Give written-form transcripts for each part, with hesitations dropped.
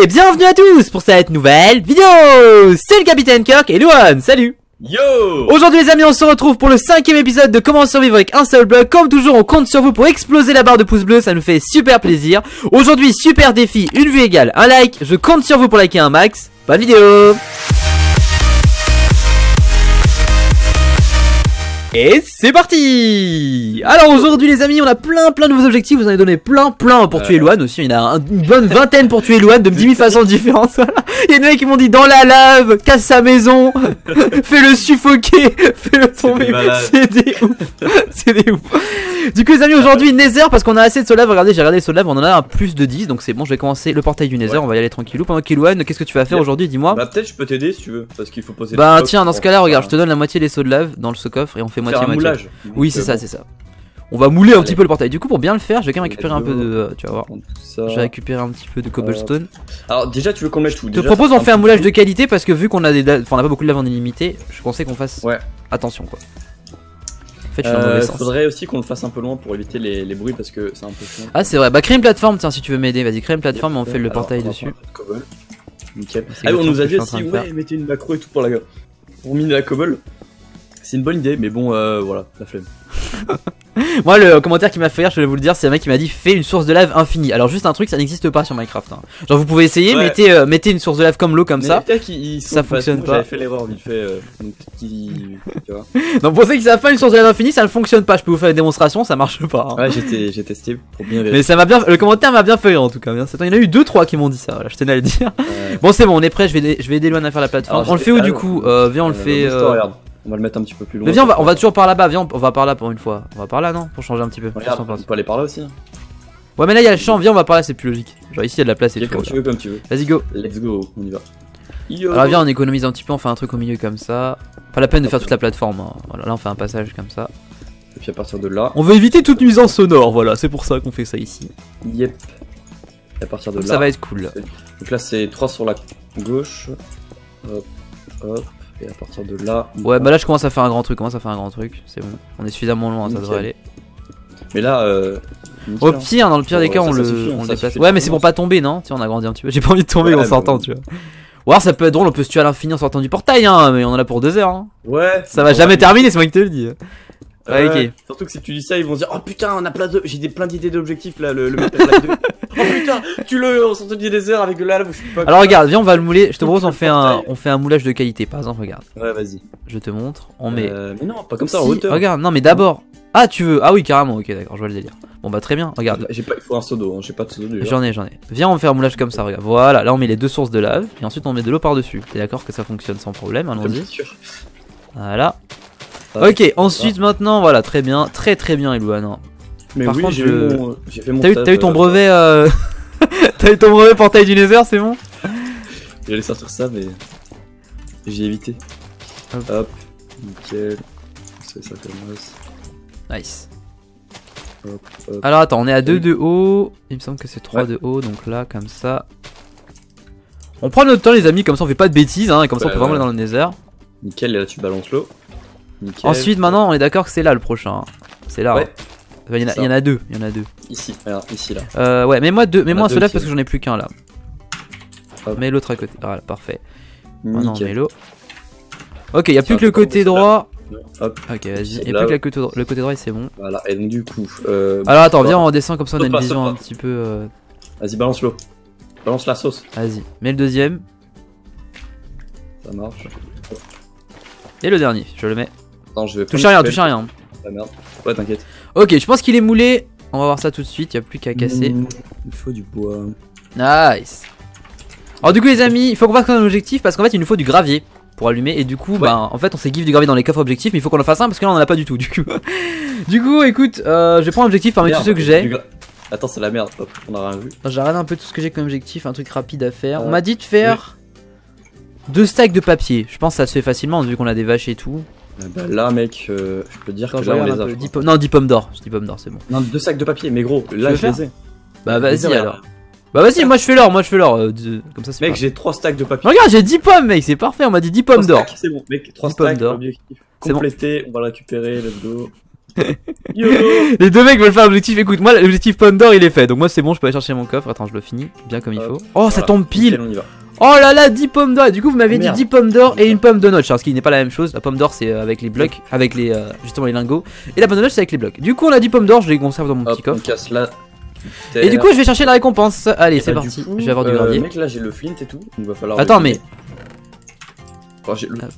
Et bienvenue à tous pour cette nouvelle vidéo. C'est le Capitaine Kirk et Luan, salut. Yo. Aujourd'hui les amis, on se retrouve pour le 5ème épisode de Comment survivre avec un seul bloc. Comme toujours, on compte sur vous pour exploser la barre de pouces bleus, ça nous fait super plaisir. Aujourd'hui, super défi, une vue égale un like. Je compte sur vous pour liker un max. Bonne vidéo. Et c'est parti. Alors aujourd'hui les amis, on a plein de nouveaux objectifs. Vous en avez donné plein pour tuer Luan aussi. Il y en a une bonne vingtaine pour tuer Luan de 10 000 façons différentes. Il y a des mecs qui m'ont dit dans la lave, casse sa maison, fais-le suffoquer, fais-le tomber. C'est des ouf. C'est des ouf. Du coup les amis, aujourd'hui Nether, parce qu'on a assez de soleil. Regardez, j'ai regardé le soleil, on en a un plus de 10. Donc c'est bon, je vais commencer le portail du Nether, on va y aller tranquillou. Pendant qu'Elouan, qu'est-ce que tu vas faire aujourd'hui, dis-moi? Bah peut-être je peux t'aider si tu veux, parce qu'il faut poser. Bah tiens, dans ce cas là regarde, je te donne la moitié des seaux de lave dans le coffre et on fait moitié. Oui, c'est ça, c'est ça. On va mouler un petit peu le portail. Du coup, pour bien le faire, je vais quand même récupérer un peu de. Tu vas voir. J'ai récupéré un petit peu de cobblestone. Alors, déjà, tu veux qu'on mette tout? Je te propose, on fait un moulage de qualité parce que vu qu'on a des. Enfin, on a pas beaucoup de lave en illimité, je pensais qu'on fasse. Ouais. Attention, quoi. En fait, je suis dans le mauvais sens. Faudrait aussi qu'on le fasse un peu loin pour éviter les bruits parce que c'est un peu chiant. Ah, c'est vrai. Bah, crée une plateforme, tiens, si tu veux m'aider. Vas-y, crée une plateforme et on fait le portail dessus. Nickel. Ah, on nous a dit aussi, ouais, mettez une macro et tout pour la. Pour miner la cobble. C'est une bonne idée, mais bon, voilà, la flemme. Moi, le commentaire qui m'a fait rire, je vais vous le dire, c'est un mec qui m'a dit fais une source de lave infinie. Alors, juste un truc, ça n'existe pas sur Minecraft. Hein. Genre, vous pouvez essayer, ouais. mettez une source de lave comme l'eau, comme mais ça. Ça fonctionne pas. J'avais fait l'erreur vite fait. Tu vois. Donc, pour ceux qui savent pas, une source de lave infinie, ça ne fonctionne pas. Je peux vous faire une démonstration, ça marche pas. Hein. Ouais, j'ai testé pour bien vérifier. Mais ça m'a bien. Le commentaire m'a bien fait rire en tout cas. Bien. Il y en a eu 2-3 qui m'ont dit ça, voilà, je tenais à le dire. Bon, c'est bon, on est prêt, je vais aider Luan à faire la plateforme. Alors, on le fait où du coup? Viens, on le fait. On va le mettre un petit peu plus loin. Mais viens, on va toujours par là-bas. Viens, on va par là pour une fois. On va par là, non? Pour changer un petit peu. Regarde, on peut aller par là aussi. Ouais, mais là il y a le champ. Viens, on va par là, c'est plus logique. Genre ici il y a de la place et tout. Comme tu veux, comme tu veux. Vas-y, go. Let's go, on y va. Yo. Alors viens, on économise un petit peu. On fait un truc au milieu comme ça. Pas la peine de faire toute la plateforme. Hein. Voilà, là on fait un passage comme ça. Et puis à partir de là. On veut éviter toute nuisance sonore. Voilà, c'est pour ça qu'on fait ça ici. Yep. Et à partir de là. Ça va être cool. Donc là c'est 3 sur la gauche. Hop, hop. Et à partir de là. Ouais, bah là je commence à faire un grand truc, c'est bon. On est suffisamment loin, ça devrait aller. Mais là, au pire, dans le pire des cas, on le déplace. Ouais, mais c'est pour pas tomber, non? Tiens, on a grandi un petit peu. J'ai pas envie de tomber en sortant, tu vois. Ou alors ça peut être drôle, on peut se tuer à l'infini en sortant du portail, hein, mais on en a pour 2 heures. Hein. Ouais. Ça va jamais terminer, c'est moi qui te le dis. Ouais, ok. Surtout que si tu dis ça, ils vont se dire oh putain, on a plein d'idées d'objectifs là, le mec à Black 2. Oh putain, tu le on sortait du désert avec de la lave, je suis pas. Alors regarde, viens, on va le mouler. Je te propose, on fait un moulage de qualité. Par exemple, regarde. Ouais, vas-y. Je te montre. On met. Mais non, pas comme ça en hauteur. Regarde, non, mais d'abord. Ah, tu veux. Ah oui, carrément. Ok, d'accord, je vois le délire. Bon bah très bien. Regarde. J'ai pas. Il faut un seau d'eau. Hein. J'ai pas de seau d'eau. J'en ai. Viens, on fait un moulage comme ça. Regarde. Voilà. Là, on met les 2 sources de lave et ensuite on met de l'eau par dessus. T'es d'accord que ça fonctionne sans problème? Allons-y. Voilà. Ok. Ensuite, maintenant, voilà, très bien, très bien, Elouan. Mais par oui, contre, t'as eu ton brevet, t'as eu ton brevet portail du Nether, c'est bon. J'allais sortir ça, mais j'ai évité. Hop. Hop, nickel. C'est ça comme os. Nice. Hop, hop. Alors attends, on est à 2 de haut. Il me semble que c'est 3 de haut, donc là, comme ça. On prend notre temps, les amis, comme ça on fait pas de bêtises, hein, et comme ça on peut vraiment aller dans le Nether. Nickel, là tu balances l'eau. Nickel. Ensuite, maintenant, on est d'accord que c'est là le prochain. C'est là. Ouais. Hein. Il y en a deux. Ici, alors ici là. Ouais, mets-moi un seau de lave parce que j'en ai plus qu'un là. Hop. Mets l'autre à côté. Voilà, parfait. Maintenant on met l'eau. Ok, il n'y a plus que le côté droit. Hop. Ok, vas-y. Il n'y a plus que le côté droit et c'est bon. Voilà, et donc du coup. Alors attends, viens, on descend comme ça, on a une vision un petit peu. Vas-y, balance l'eau. Balance la sauce. Vas-y, mets le deuxième. Ça marche. Et le dernier, je le mets. Attends, je vais touche rien, touche rien. Ah merde, ouais t'inquiète. Ok, je pense qu'il est moulé. On va voir ça tout de suite, y a plus qu'à casser. Il faut du bois. Nice. Alors du coup les amis, il faut qu'on fasse un objectif parce qu'en fait il nous faut du gravier pour allumer. Et du coup, en fait on s'est giff du gravier dans les coffres objectifs. Mais il faut qu'on en fasse un parce que là on en a pas du tout. Du coup écoute, je vais prendre un objectif parmi tous ceux que j'ai. Attends, c'est la merde, on a rien vu. J'ai regardé un peu tout ce que j'ai comme objectif, un truc rapide à faire. On m'a dit de faire 2 stacks de papier. Je pense que ça se fait facilement vu qu'on a des vaches et tout. Bah là mec, je peux te dire que là on les a. 10 pommes d'or, je dis pommes d'or, c'est bon. Non, 2 sacs de papier, mais gros, là je les ai. Bah vas-y alors. Bah vas-y, moi je fais l'or. Comme ça c'est. Mec, j'ai 3 stacks de papier. Regarde, j'ai 10 pommes mec, c'est parfait, on m'a dit 10 pommes d'or. C'est bon, mec, 3 stacks d'or. Complété, on va le récupérer, let's go. Les deux mecs veulent faire l'objectif. Écoute, moi l'objectif Pandore il est fait. Donc moi c'est bon, je peux aller chercher mon coffre. Attends, je le finis bien comme il faut. Oh, voilà, ça tombe pile. Nickel, on y va. Oh là là, 10 pommes d'or. Et du coup, vous m'avez dit 10 pommes d'or et une pomme de notch. Alors, ce qui n'est pas la même chose. La pomme d'or, c'est avec les blocs, avec les justement les lingots. Et la pomme de notch, c'est avec les blocs. Du coup, on a 10 pommes d'or. Je les conserve dans mon petit coffre. On casse là. Et du coup, je vais chercher la récompense. Allez, c'est parti. Je vais avoir du gravier. Mec, là, j'ai le flint et tout. Il va falloir. Attends, mais.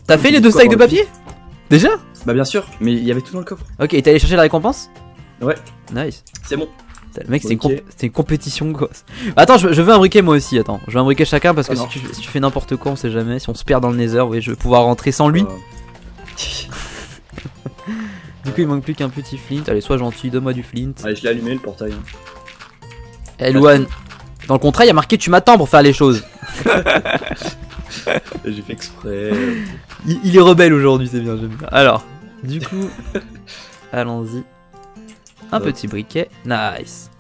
T'as fait les deux stacks de papier déjà? Bah, bien sûr. Mais il y avait tout dans le coffre. Ok, et t'es allé chercher la récompense? Ouais. Nice. C'est bon. Le mec, c'est une compétition quoi. Attends, je veux un briquet moi aussi. Attends, je veux un briquet chacun parce que si tu fais n'importe quoi, on sait jamais. Si on se perd dans le Nether, oui, je vais pouvoir rentrer sans lui. Du coup, il manque plus qu'un petit flint. Allez, sois gentil, donne-moi du flint. Allez, je l'ai allumé le portail. Elouan, dans le contrat, il y a marqué tu m'attends pour faire les choses. J'ai fait exprès. Il est rebelle aujourd'hui, c'est bien, j'aime bien. Alors, du coup, allons-y. Un petit briquet, nice.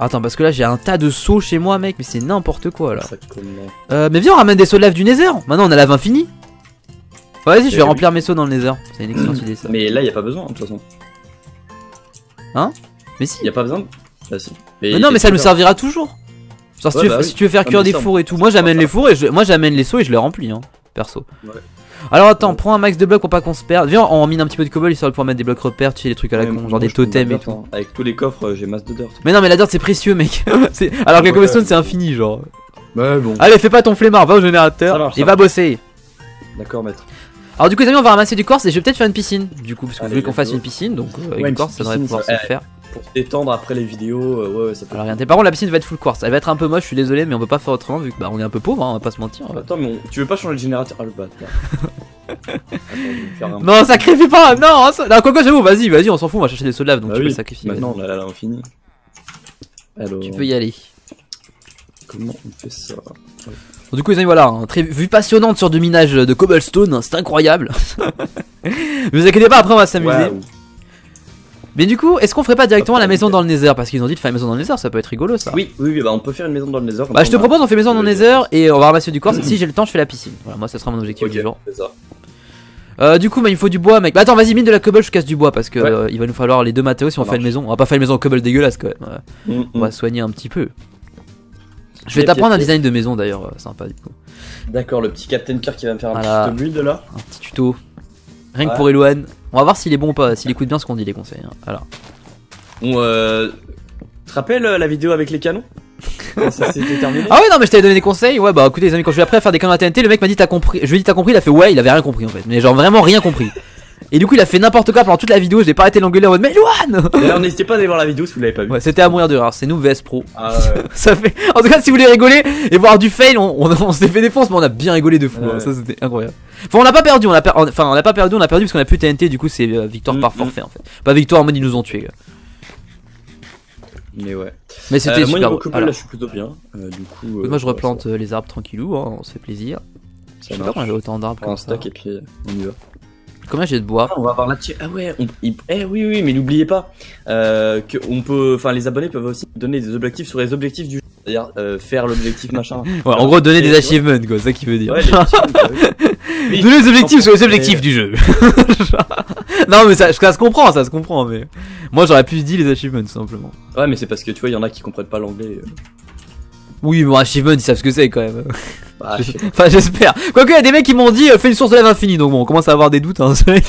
Attends, parce que là j'ai un tas de seaux chez moi, mec, mais c'est n'importe quoi là. Mais viens, on ramène des seaux de lave du Nether. Maintenant on a lave infinie. Enfin, vas-y, je vais remplir mes seaux dans le Nether. C'est une excellente idée ça. Mais là y a pas besoin de toute façon. Hein? Mais si. Y a pas besoin. Là, si. Mais non, mais ça me servira toujours. Genre, si, si tu veux faire cuire des fours et tout, moi j'amène les fours et moi j'amène les seaux et je les remplis, hein, perso. Ouais. Alors attends, prends un max de blocs pour pas qu'on se perde. Viens, on mine un petit peu de cobble histoire de pouvoir mettre des blocs repères, tu sais, des trucs à la con, genre des totems et tout. Avec tous les coffres, j'ai masse de dirt. Mais non, mais la dirt c'est précieux, mec. Alors que la cobblestone c'est infini, genre. Bah bon. Allez, fais pas ton flemmard, va au générateur et va bosser. D'accord, maître. Alors, du coup, les amis, on va ramasser du corps et je vais peut-être faire une piscine. Du coup, parce que vous voulez qu'on fasse une piscine, donc avec du corps ça devrait pouvoir se faire. Pour s'étendre après les vidéos, ouais, ça peut. Alors, regardez, par contre, la piscine va être full quartz. Elle va être un peu moche, je suis désolé, mais on peut pas faire autrement vu que bah on est un peu pauvre, hein, on va pas se mentir. Attends, mais tu veux pas changer le générateur? Ah, le bâtard. Non, sacrifie pas. Non, Coco, j'avoue, vas-y, on s'en fout, on va chercher des seaux de lave, donc tu peux le sacrifier. Maintenant, là, on finit. Alors... Tu peux y aller. Comment on fait ça? Bon, du coup, les amis, voilà, hein, très vue passionnante sur du minage de cobblestone, hein, c'est incroyable. Ne vous inquiétez pas, après, on va s'amuser. Wow. Mais du coup, est-ce qu'on ferait pas directement la maison dans le Nether? Parce qu'ils ont dit de faire une maison dans le Nether, ça peut être rigolo ça. Oui, bah on peut faire une maison dans le Nether. Bah je te propose, on fait maison dans le Nether et on va ramasser du quartz. Si j'ai le temps, je fais la piscine. Voilà, moi ça sera mon objectif du jour. Du coup, bah, il faut du bois, mec. Bah attends, vas-y, mine de la cobble, je casse du bois parce que il va nous falloir les deux matériaux si on fait une maison. On va pas faire une maison en cobble dégueulasse quand même. On va soigner un petit peu. Je vais t'apprendre un design de maison d'ailleurs, sympa du coup. D'accord, le petit Capitaine Kirk qui va me faire un petit build là. Un petit tuto. Rien que pour Elouan. On va voir s'il est bon ou pas, s'il écoute bien ce qu'on dit les conseils. Hein. Alors. Tu te rappelles la vidéo avec les canons? Ça s'était terminé. Ah ouais, non, mais je t'avais donné des conseils. Ouais, bah écoutez, les amis, quand je suis après à faire des canons à TNT, le mec m'a dit t'as compris. Je lui ai dit t'as compris, il a fait ouais, il avait rien compris en fait. Mais genre vraiment rien compris. Et du coup, il a fait n'importe quoi pendant toute la vidéo, je l'ai pas arrêté de l'engueuler en mode mais Luan. Alors n'hésitez pas à aller voir la vidéo si vous l'avez pas vu. Ouais, c'était à mourir de rire, c'est nous VS Pro. Ah, ouais. Ça fait. En tout cas, si vous voulez rigoler et voir du fail, on s'est fait défoncer, mais on a bien rigolé de fou. Ah, hein. Ça c'était incroyable. Enfin, on n'a pas perdu, on a perdu parce qu'on a plus TNT, du coup, c'est victoire par forfait en fait. Pas victoire en mode ils nous ont tués. Mais ouais. Mais c'était super. Moi, là, je suis plutôt bien. Du coup, moi, je replante les arbres tranquillou, hein, on se fait plaisir. Je sais pas qu'on avait autant d'arbres comme ça. Et puis on y va. Combien j'ai de bois? Ah, on va avoir là-dessus. Ah ouais, oui, mais n'oubliez pas que on peut, enfin les abonnés peuvent aussi donner des objectifs sur les objectifs du jeu. C'est-à-dire faire l'objectif machin. Ouais, en gros donner des achievements quoi, c'est ça qui veut dire. Ouais, oui. Donner des objectifs sur les objectifs du jeu. Non mais ça se comprend, mais moi j'aurais pu dire les achievements tout simplement. Ouais, mais c'est parce que tu vois, il y en a qui comprennent pas l'anglais. Oui, bon, achievement, ils savent ce que c'est quand même. Bah, enfin, j'espère. Quoique, il y a des mecs qui m'ont dit fais une source de lave infinie, donc bon, on commence à avoir des doutes. Hein, ce mec.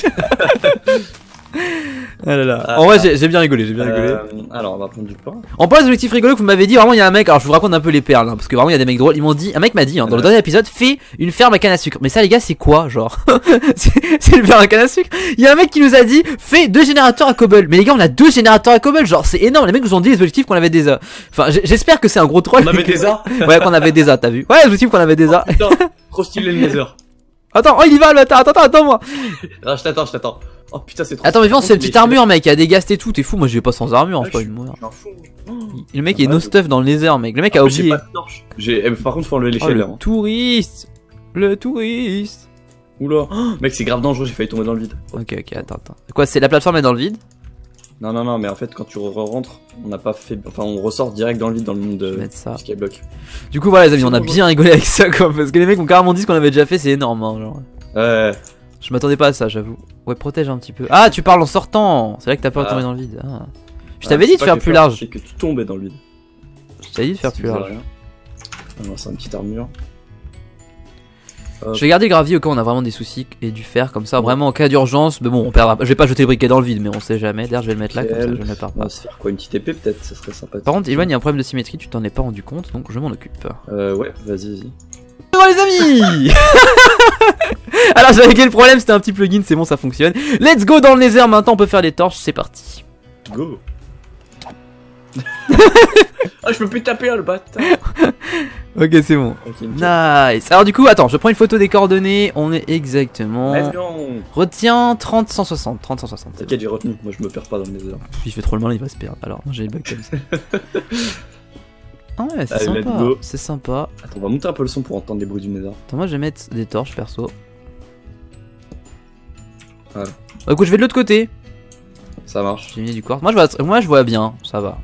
Ah là là. En vrai, j'ai bien rigolé, rigolé. Alors, on va prendre du pain. En parlant des objectifs rigolos que vous m'avez dit, vraiment, il y a un mec. Alors, je vous raconte un peu les perles, hein, parce que vraiment, il y a des mecs drôles. Ils m'ont dit, un mec m'a dit, hein, dans le dernier épisode, fais une ferme à canne à sucre. Mais ça, les gars, c'est quoi, genre? C'est une ferme à canne à sucre. Il y a un mec qui nous a dit, fais deux générateurs à cobble. Mais les gars, on a deux générateurs à cobble, genre, c'est énorme. Les mecs nous ont dit les objectifs qu'on avait déjà. Enfin, j'espère que c'est un gros troll. On avait déjà. Ouais, qu'on avait déjà, t'as vu? Ouais, les objectifs qu'on avait déjà. Trop stylé le Nether. Attends, oh, il y va, attends, moi. Non, je t'attends. Oh putain, c'est trop. Attends, mais viens, c'est une petite armure, mec. Il y a des ghast et tout. T'es fou, moi je vais pas sans armure en fait. Le mec est no stuff dans le Nether, mec. Le mec a oublié. Par contre, faut enlever l'échelle là. Touriste. Le touriste. Oula. Mec, c'est grave dangereux, j'ai failli tomber dans le vide. Ok, attends. Quoi, c'est la plateforme est dans le vide? Non, mais en fait, quand tu rentres, on n'a pas fait. Enfin, on ressort direct dans le vide, dans le monde de Skyblock. Du coup, voilà, les amis, on a bien rigolé avec ça, quoi. Parce que les mecs ont carrément dit ce qu'on avait déjà fait, c'est énorme, hein, genre. Je m'attendais pas à ça, j'avoue. Ouais, protège un petit peu. Ah, tu parles en sortant. C'est vrai que t'as peur de tomber dans le vide. Ah. Je t'avais dit de faire plus large. C'est que tu tombais dans le vide. Je t'avais dit de faire plus large. Alors, c'est une petite armure. Je vais garder le gravier au cas où on a vraiment des soucis et du fer comme ça, vraiment en cas d'urgence. Mais bon, on perdra. Je vais pas jeter le briquet dans le vide, mais on sait jamais. D'ailleurs, je vais le mettre là, comme ça je ne le perds pas. On va se faire quoi, une petite épée peut-être, ça serait sympa. Par contre, Elouan, il y a un problème de symétrie, tu t'en es pas rendu compte, donc je m'en occupe. Ouais, vas-y. Bon, les amis. Alors, j'avais réglé le problème, c'était un petit plugin, c'est bon, ça fonctionne. Let's go dans le Nether maintenant, on peut faire des torches, c'est parti. Go. Ah, je peux plus taper, hein, le bâtard. Ok, c'est bon. Okay, okay. Nice. Alors du coup, attends, je prends une photo des coordonnées. On est exactement... Retiens 30, 160. 30, 160. T'inquiète, j'ai retenu. Moi, je me perds pas dans le Nether. Il fait trop le mal, il va se perdre. Alors, j'ai le bug comme ça. Ah ouais, c'est sympa. C'est sympa. Attends, on va monter un peu le son pour entendre les bruits du Nether. Attends, moi, je vais mettre des torches, perso. Voilà. Bah, écoute, je vais de l'autre côté. Ça marche. J'ai mis du quartz. Moi, je vois bien. Ça va.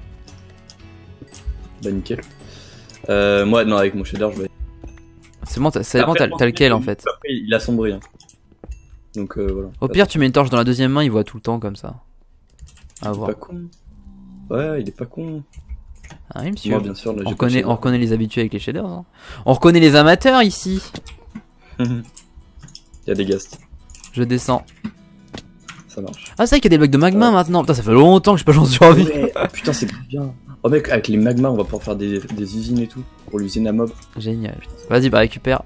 Bah, nickel. Moi, non, avec mon shader, je vais. C'est bon, t'as lequel en fait? Il a sombré. Hein. Donc voilà. Au pire, tu mets une torche dans la deuxième main, il voit tout le temps comme ça. À voir. Il est pas con. Ouais, il est pas con. Ah, oui, monsieur. Moi, bien sûr, là, on reconnaît les habitués avec les shaders. Hein. On reconnaît les amateurs ici. Il y a des ghasts. Je descends. Ça marche. Ah, c'est vrai qu'il y a des blocs de magma maintenant. Putain, ça fait longtemps que j'ai pas chance de survie. Ouais. Putain, c'est bien. Oh mec, avec les magmas on va pouvoir faire des usines et tout, pour l'usine à mob. Génial. Vas-y, bah récupère.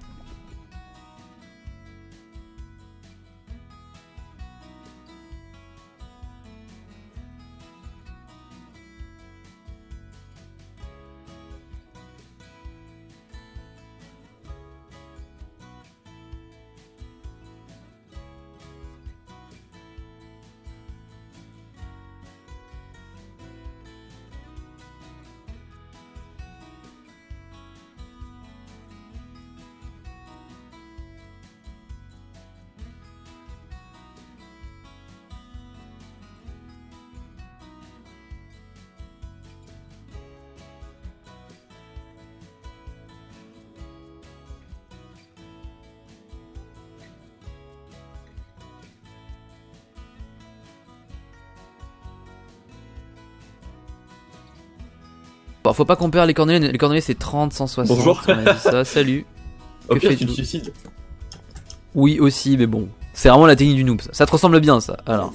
Bon, faut pas qu'on perd les corneliers, c'est 30, 160. Bonjour. On a dit ça, salut. Au pire, tu te suicides. Oui, aussi, mais bon. C'est vraiment la technique du noob, ça. Ça te ressemble bien, ça. Alors.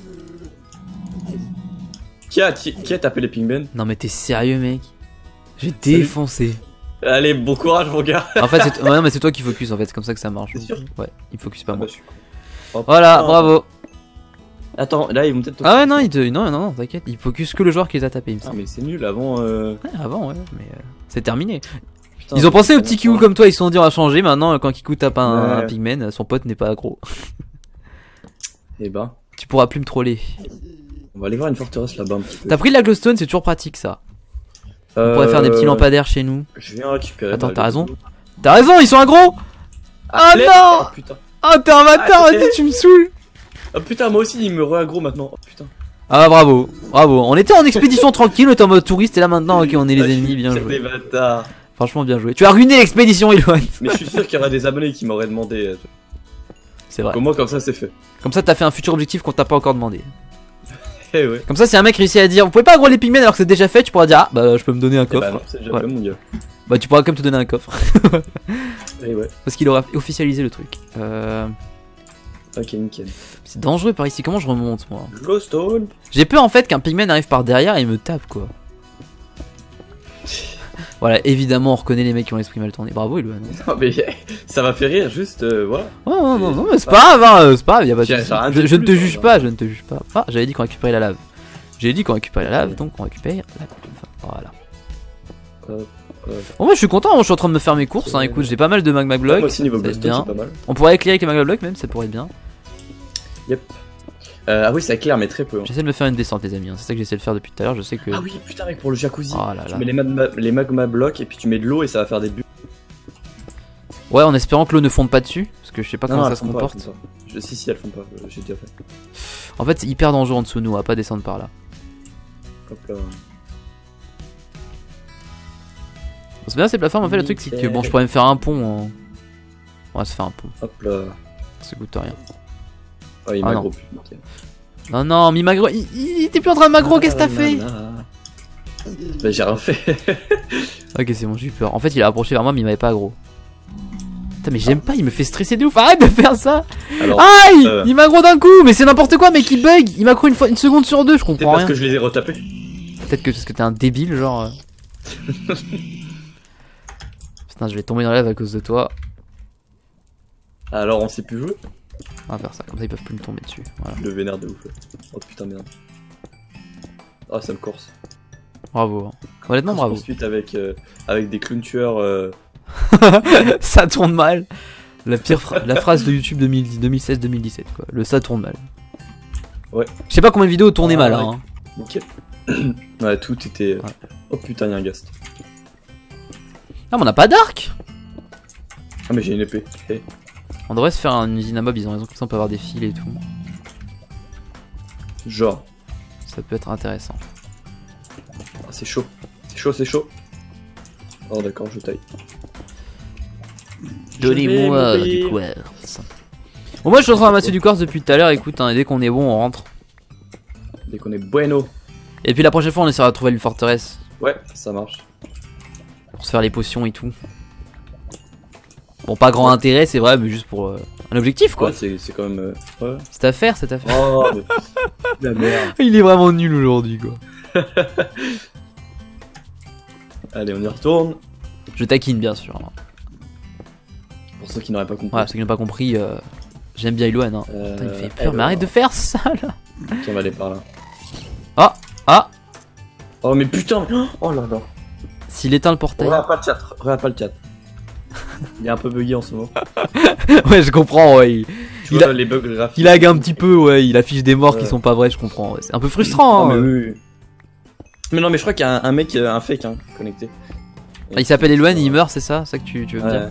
Qui a tapé les ping-ben? Non, mais t'es sérieux, mec? J'ai défoncé. Allez, bon courage, mon gars. En fait, c'est ouais, toi qui focus, en fait. C'est comme ça que ça marche. C'est sûr. Ouais, il focus pas moi. Oh, voilà, bravo. Attends, là ils vont peut-être. Ah ouais, non, non, t'inquiète, ils focus que le joueur qui les a tapés. Ah, mais c'est nul avant. Ouais, avant, ouais, mais c'est terminé. Putain, ils ont pensé au petit Kikou comme toi, ils se sont dit on va changer. Maintenant, quand Kikou tape un pigman, son pote n'est pas aggro. Eh ben. Tu pourras plus me troller. On va aller voir une forteresse là-bas. T'as pris de la glowstone, c'est toujours pratique ça. On pourrait faire des petits lampadaires chez nous. Je viens récupérer. Attends, t'as raison. T'as raison, ils sont aggro. Ah non. Putain. Ah, t'es un bâtard, vas-y, tu me saoules. Oh putain, moi aussi il me re-aggro maintenant. Oh, putain. Ah bravo, bravo. On était en expédition tranquille, on était en mode touriste et là maintenant ok on est les ennemis, bien joué. Franchement bien joué. Tu as ruiné l'expédition, Elouan. Mais je suis sûr qu'il y aura des abonnés qui m'auraient demandé. C'est vrai. Au moins comme ça c'est fait. Comme ça t'as fait un futur objectif qu'on t'a pas encore demandé. Eh ouais. Comme ça si un mec réussit à dire vous pouvez pas aggro les pigmen alors que c'est déjà fait, tu pourras dire ah bah je peux me donner un coffre. Bah non, c'est déjà fait, mon gars. Bah tu pourras quand même te donner un coffre. Eh ouais. Parce qu'il aura officialisé le truc. Ok, nickel. C'est dangereux par ici, comment je remonte moi? Glowstone. J'ai peur en fait qu'un pigman arrive par derrière et me tape quoi. Voilà, évidemment on reconnaît les mecs qui ont l'esprit mal tourné. Bravo Elouan. Non mais ça m'a fait rire juste voilà. Oh, non, c'est pas grave, c'est pas grave, y'a pas de soucis. Je ne te juge pas, je ne te juge pas. Ah, j'avais dit qu'on récupérait la lave. J'ai dit qu'on récupérait la lave, donc on récupère la lave. Voilà. En vrai je suis content, je suis en train de me faire mes courses, hein, écoute j'ai pas mal de magma blocs. Moi aussi niveau glowstone c'est pas mal. On pourrait éclairer avec les magma blocs même, ça pourrait être bien. Yep. Ah oui, ça éclaire, mais très peu. Hein. J'essaie de me faire une descente, les amis. Hein. C'est ça que j'essaie de faire depuis tout à l'heure. Je sais que. Ah oui, putain, mec, pour le jacuzzi. Oh là là. Tu mets les magma blocs et puis tu mets de l'eau et ça va faire des bulles. Ouais, en espérant que l'eau ne fonde pas dessus. Parce que je sais pas comment ça se comporte. Pas, si, elles font pas. J'ai déjà fait. En fait, c'est hyper dangereux en dessous de nous. À pas descendre par là. Hop là. C'est bien ces plateformes. En fait, le truc, c'est que bon, je pourrais me faire un pont. On va se faire un pont. Hop là. Ça coûte rien. Oh, il m'aggro plus. Okay. Non, non, mais il m'aggro. Il était plus en train de m'aggro, qu'est-ce que t'as fait? Bah, j'ai rien fait. Ok, c'est bon, j'ai eu peur. En fait, il a approché vers moi, mais il m'avait pas aggro. Putain, mais j'aime pas, il me fait stresser de ouf. Arrête de faire ça. Alors, aïe il m'aggro d'un coup, mais c'est n'importe quoi, mec, il bug. Il m'aggro une seconde sur deux, je comprends rien. Peut-être parce que je les ai retapés. Peut-être que parce que t'es un débile, genre. Putain, je vais tomber dans la lave à cause de toi. Alors, on sait plus jouer. On va faire ça, comme ça ils peuvent plus me tomber dessus. Voilà. Le vénère de ouf. Oh putain, merde. Ah, ça me corse. Bravo. Honnêtement, bravo. Ensuite, avec des clowns tueurs. Ça tourne mal. La pire la phrase de YouTube 2016-2017, quoi. Le ça tourne mal. Ouais. Je sais pas combien de vidéos tournaient mal, ouais. Hein. Nickel. Ouais, tout était. Ouais. Oh putain, y'a un ghast. Ah, mais on a pas d'arc. Ah, mais j'ai une épée. Hey. On devrait se faire une usine à mob, ils ont raison, comme ça on peut avoir des fils et tout. Genre. Ça peut être intéressant. Ah, c'est chaud. C'est chaud, c'est chaud. Oh d'accord, je taille. Donnez-moi du quartz. Bon, moi je suis en train de ramasser du quartz depuis tout à l'heure, écoute, hein, dès qu'on est bon, on rentre. Dès qu'on est bueno. Et puis la prochaine fois, on essaiera de trouver une forteresse. Ouais, ça marche. Pour se faire les potions et tout. Bon, pas grand intérêt, c'est vrai, mais juste pour un objectif, quoi. Ouais, c'est quand même. Ouais. C'est à faire, cette affaire. Oh, mais... la merde. Il est vraiment nul aujourd'hui, quoi. Allez, on y retourne. Je taquine, bien sûr. Pour ceux qui n'auraient pas compris. Ouais, ceux qui n'ont pas compris, j'aime bien Elouan. Hein. Putain, il me fait peur, mais arrête de faire ça, là. On va aller par là. Ah, ah. Oh, mais putain. Oh là là. S'il éteint le portail. Regarde pas le chat, regarde pas le chat. Il est un peu bugué en ce moment. Ouais, je comprends, ouais. Il vois, les bugs graphiques. Il lag un petit peu, ouais. Il affiche des morts qui sont pas vrais, je comprends. Ouais. C'est un peu frustrant, hein. Mais, oui. Mais non, mais je crois qu'il y a un mec, un fake, hein, connecté. Ah, il s'appelle Elouan, il meurt, c'est ça? C'est ça que tu veux me dire?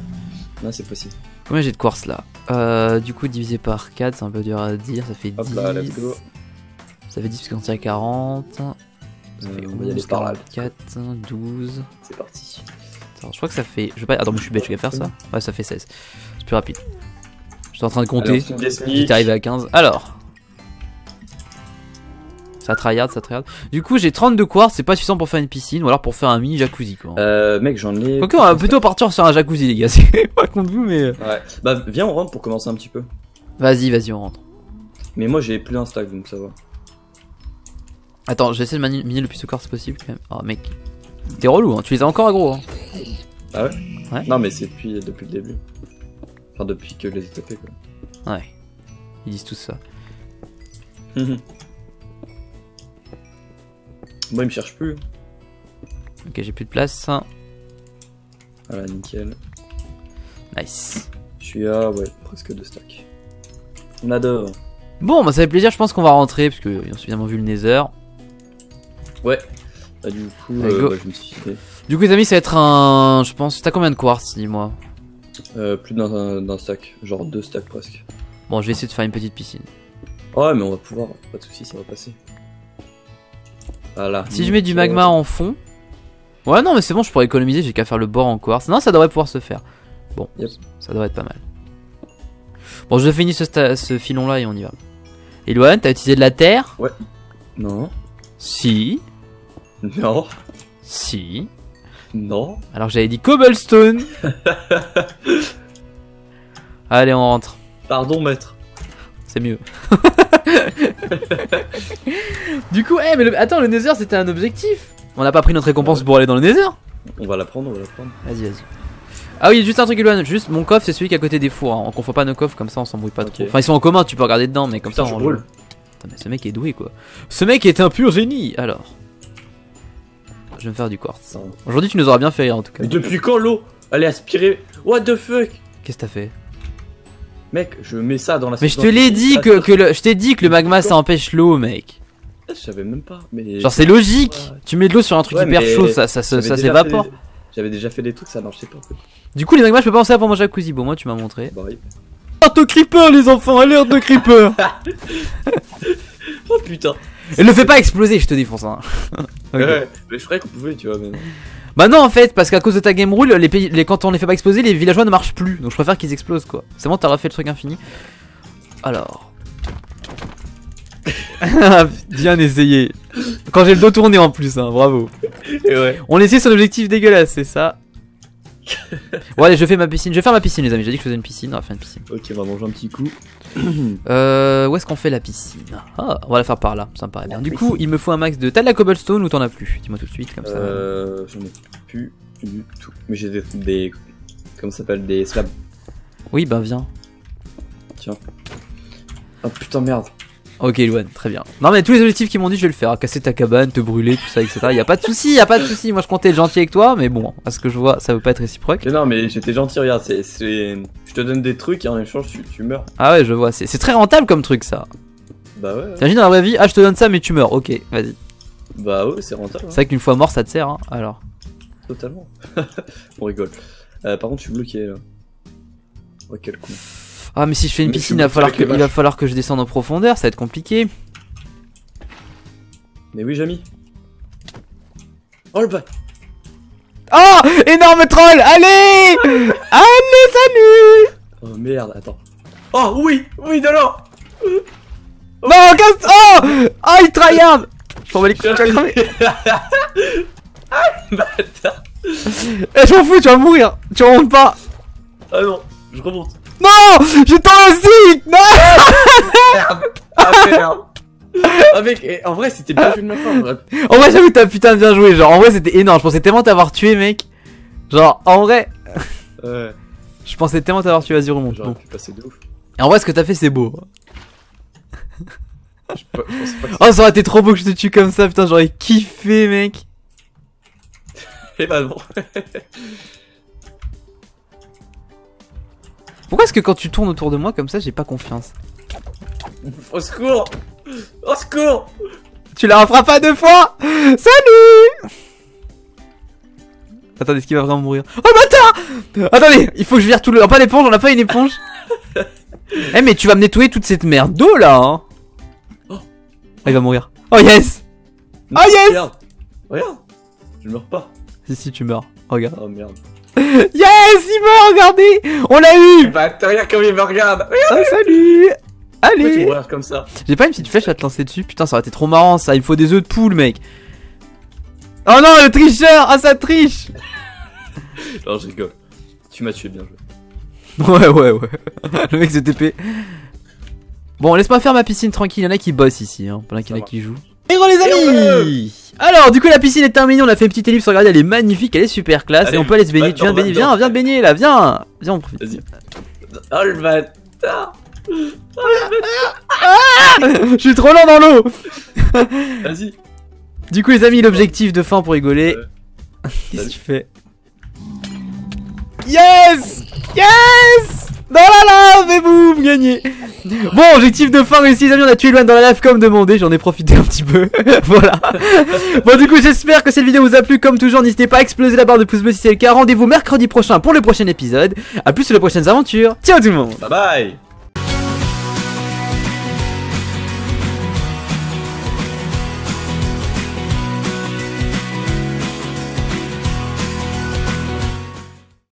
Non, c'est possible. Combien j'ai de quartz là? Du coup, divisé par 4, c'est un peu dur à dire. Ça fait 10. Hop là, let's go. Ça fait 10 parce qu'on tient à 40. Ça fait 11, 44, 12. C'est parti. Attends, je crois que ça fait. Je vais pas. Attends, mais je suis bête, je vais faire ça. Ouais, ça fait 16. C'est plus rapide. Je suis en train de compter. J'étais arrivé à 15. Alors. Ça tryhard, ça tryhard. Du coup, j'ai 32 quartz, c'est pas suffisant pour faire une piscine ou alors pour faire un mini jacuzzi, quoi. Mec, j'en ai. Ok, on va plutôt partir sur un jacuzzi, les gars. C'est pas contre vous, mais. Ouais. Bah, viens, on rentre pour commencer un petit peu. Vas-y, vas-y, on rentre. Mais moi, j'ai plus un stack, donc ça va. Attends, j'essaie de miner le plus de quartz possible, quand même. Oh, mec. T'es relou, hein. Tu les as encore aggro, hein. Ah ouais, ouais. Non mais c'est depuis le début. Enfin depuis que je les ai tapés, quoi. Ouais. Ils disent tout ça. Moi ils me cherchent plus. Ok, j'ai plus de place. Voilà, nickel. Nice. Je suis à, ouais, presque 2 stacks. On adore. Bon bah ça fait plaisir, je pense qu'on va rentrer parce qu'ils ont suffisamment vu le Nether. Ouais. Ah, du coup, bah, je me suis fait. Du coup, les amis, ça va être un. Je pense. T'as combien de quartz, dis-moi? Plus d'un stack. Genre 2 stacks presque. Bon, je vais essayer de faire une petite piscine. Ouais, mais on va pouvoir. Pas de soucis, ça va passer. Voilà. Si je mets du magma en fond. Ouais, non, mais c'est bon, je pourrais économiser. J'ai qu'à faire le bord en quartz. Non, ça devrait pouvoir se faire. Bon, yep. Ça devrait être pas mal. Bon, je finis ce filon là et on y va. Elouan, t'as utilisé de la terre? Ouais. Non. Si. Non. Si. Non. Alors j'avais dit cobblestone. Allez, on rentre. Pardon, maître. C'est mieux. Du coup, hey, mais attends, le Nether c'était un objectif. On n'a pas pris notre récompense pour aller dans le Nether. On va la prendre, on va la prendre. Vas-y, vas-y. Ah oui, juste un truc, Elouan. Juste mon coffre, c'est celui qui est à côté des fours. Hein. On confond pas nos coffres, comme ça on s'embrouille pas trop. Enfin, ils sont en commun, tu peux regarder dedans, mais comme putain, ça on roule. Attends, mais ce mec est doué, quoi. Ce mec est un pur génie, alors. Je vais me faire du quartz. Aujourd'hui, tu nous auras bien fait rire en tout cas. Mais depuis quand l'eau elle est aspirée? What the fuck? Qu'est-ce que t'as fait? Mec, je mets ça dans la. Mais je te l'ai dit je t'ai dit que le magma ça empêche l'eau, mec. Je savais même pas. Mais... genre, c'est logique. Ouais. Tu mets de l'eau sur un truc hyper chaud, ça s'évapore. J'avais déjà fait des trucs, ça marchait pas. En fait. Du coup, les magmas, je peux pas en servir pour mon jacuzzi. Bon, moi, tu m'as montré. Bah, oui. Alerte au creeper, les enfants, alerte de creeper. Oh putain. Et le fais pas exploser, je te défonce, hein. Okay. Ouais, mais je ferais qu'on pouvait, tu vois. Mais... bah non, en fait, parce qu'à cause de ta game rule, quand on les fait pas exploser, les villageois ne marchent plus. Donc je préfère qu'ils explosent, quoi. C'est bon, t'as refait le truc infini. Alors. Bien essayé. Quand j'ai le dos tourné en plus, hein, bravo. Et ouais. On essaie son objectif dégueulasse, c'est ça. Bon allez, je fais ma piscine. Je vais faire ma piscine les amis, j'ai dit que je faisais une piscine, on va faire une piscine. Ok, on va manger un petit coup. Où est-ce qu'on fait la piscine? Ah, on va la faire par là, ça me paraît bien. Du coup, il me faut un max de... T'as de la cobblestone ou t'en as plus? Dis-moi tout de suite comme ça. J'en ai plus du tout. Mais j'ai des... Comment ça s'appelle? Des slabs. Oui, bah viens. Tiens. Oh putain merde. Ok Luan, très bien. Non mais tous les objectifs qui m'ont dit je vais le faire, casser ta cabane, te brûler, tout ça, etc. Y'a pas de soucis, y'a pas de soucis. Moi je comptais être gentil avec toi, mais bon, à ce que je vois, ça veut pas être réciproque. Non mais j'étais gentil, regarde, je te donne des trucs et en échange tu meurs. Ah ouais, je vois, c'est très rentable comme truc ça. Bah ouais. T'imagines dans la vraie vie, ah je te donne ça mais tu meurs, ok, vas-y. Bah ouais, c'est rentable. Hein. C'est vrai qu'une fois mort ça te sert, hein, alors. Totalement. On rigole. Par contre je suis bloqué là. Oh quel con. Ah mais si je fais une piscine, il va falloir que je descende en profondeur, ça va être compliqué. Mais oui Jamy. Oh le bas. Oh énorme troll. Allez. Allez, salut. Oh merde, attends. Oh oui. Oui de l'or. Oh. Non casse. Oh. Oh il tryhard. J'en bats les couilles. Ah bâtard. Eh je m'en fous, tu vas mourir. Tu remontes pas. Ah non, je remonte. Non, j'ai aussi. Non. Merde. Ah merde. Ah mec, en vrai c'était bien joué de ma part. En vrai j'avoue t'as putain bien joué, genre en vrai c'était énorme, je pensais tellement t'avoir tué mec. Genre en vrai. Ouais. Je pensais tellement t'avoir tué, vas-y remonte. J'aurais pu passer de ouf. Et en vrai ce que t'as fait c'est beau. Oh ça aurait été trop beau que je te tue comme ça, putain j'aurais kiffé mec. Et bah non. Pourquoi est-ce que quand tu tournes autour de moi comme ça, j'ai pas confiance? Au secours! Au secours! Tu la referas pas deux fois! Salut! Attendez, est-ce qu'il va vraiment mourir? Oh bâtard! Attendez, il faut que je vire tout le... Oh, pas l'éponge, on a pas une éponge? Eh hey, mais tu vas me nettoyer toute cette merde d'eau là hein. Oh il va mourir. Oh yes! Oh yes! Regarde! Regarde! Je meurs pas. Si si, tu meurs. Regarde. Oh merde. Yes, il meurt, regardez! On l'a eu! Bah, regarde comme il me regarde! Ah, salut! Allez! Pourquoi tu comme ça? J'ai pas une petite flèche à te lancer dessus? Putain, ça aurait été trop marrant ça! Il me faut des œufs de poule, mec! Oh non, le tricheur! Ah, ça triche! Non, je rigole. Tu m'as tué, bien joué. Ouais, ouais, ouais. Le mec, c'est TP. Bon, laisse-moi faire ma piscine tranquille. Il y en a qui bossent ici, hein. Il y en a qui jouent. Et bon, les amis! Alors du coup la piscine est terminée, on a fait une petite ellipse, regardez elle est magnifique, elle est super classe. Allez, et on peut aller se baigner, tu viens te baigner, viens, viens te baigner là, viens. Viens on profite. Vas-y. Oh le bâtard. Oh, je suis trop lent dans l'eau. Vas-y. Du coup les amis l'objectif de fin pour rigoler. Qu'est-ce que tu fais? Yes. Yes. Dans la lave et boum, gagné. Bon, objectif de fin réussi les amis, on a tué Luan dans la lave comme demandé, j'en ai profité un petit peu, voilà. Bon du coup j'espère que cette vidéo vous a plu, comme toujours n'hésitez pas à exploser la barre de pouce bleu si c'est le cas, rendez-vous mercredi prochain pour le prochain épisode, à plus sur les prochaines aventures, ciao tout le monde. Bye bye.